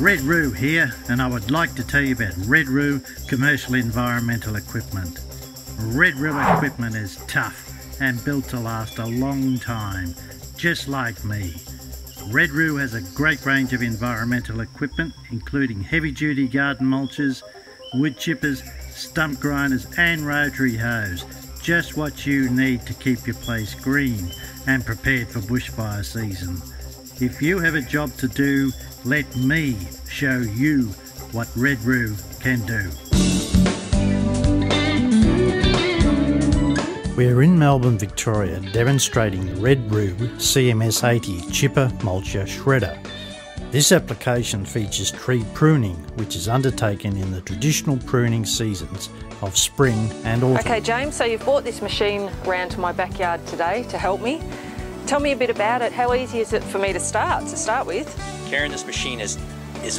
Red Roo here, and I would like to tell you about Red Roo Commercial Environmental Equipment. Red Roo equipment is tough and built to last a long time, just like me. Red Roo has a great range of environmental equipment, including heavy-duty garden mulches, wood chippers, stump grinders and rotary hoes. Just what you need to keep your place green and prepared for bushfire season. If you have a job to do, let me show you what Red Roo can do. We're in Melbourne, Victoria, demonstrating the Red Roo CMS80 Chipper Mulcher Shredder. This application features tree pruning, which is undertaken in the traditional pruning seasons of spring and autumn. Okay James, so you've brought this machine round to my backyard today to help me. Tell me a bit about it. How easy is it for me to start with? Karen, this machine is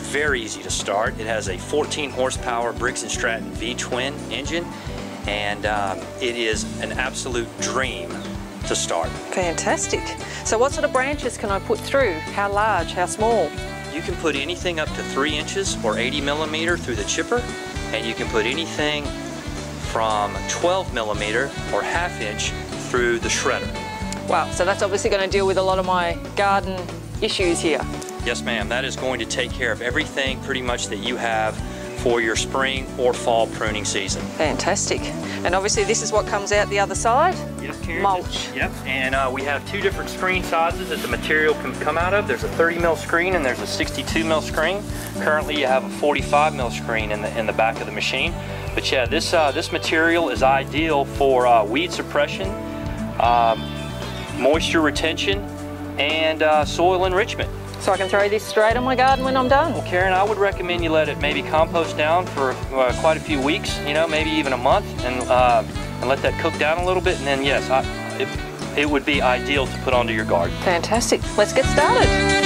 very easy to start. It has a 14 horsepower Briggs & Stratton V-twin engine, and it is an absolute dream to start. Fantastic. So what sort of branches can I put through? How large, how small? You can put anything up to 3 inches or 80 millimeter through the chipper, and you can put anything from 12 millimeter or half inch through the shredder. Wow, so that's obviously going to deal with a lot of my garden issues here. Yes ma'am, that is going to take care of everything pretty much that you have for your spring or fall pruning season. Fantastic. And obviously this is what comes out the other side? Yes, Karen. Mulch. Yep, and we have two different screen sizes that the material can come out of. There's a 30 mil screen and there's a 62 mil screen. Currently you have a 45 mil screen in the back of the machine. But yeah, this material is ideal for weed suppression, moisture retention and soil enrichment. So I can throw this straight on my garden when I'm done? Well Karen, I would recommend you let it maybe compost down for quite a few weeks, you know, maybe even a month, and let that cook down a little bit, and then yes, it would be ideal to put onto your garden. Fantastic. Let's get started.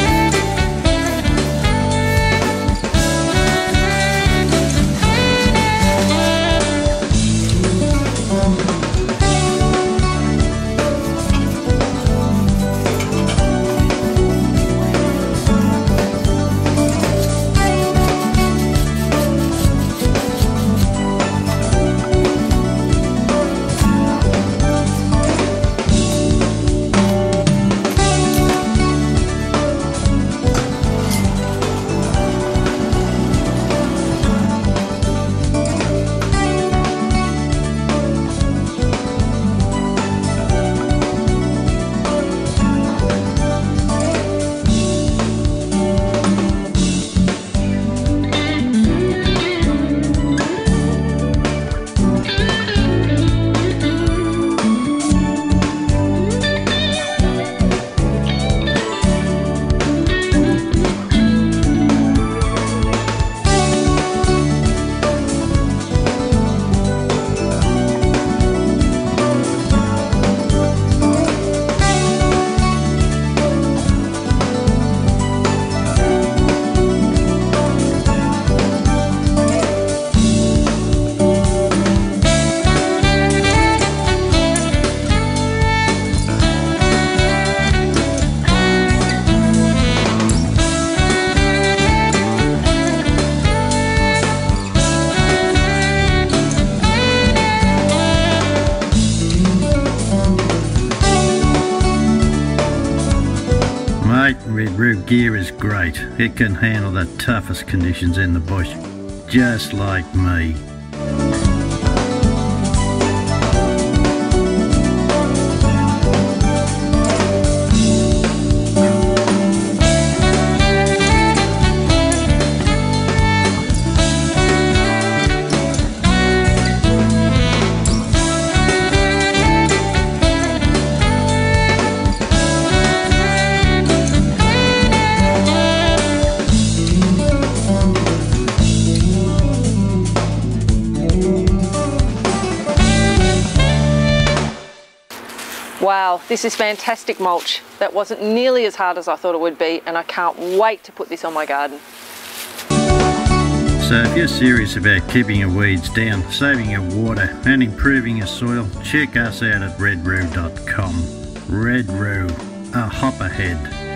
Red Roo gear is great. It can handle the toughest conditions in the bush, just like me. Wow, this is fantastic mulch. That wasn't nearly as hard as I thought it would be, and I can't wait to put this on my garden. So if you're serious about keeping your weeds down, saving your water and improving your soil, check us out at redroo.com. Red Roo, a hop ahead.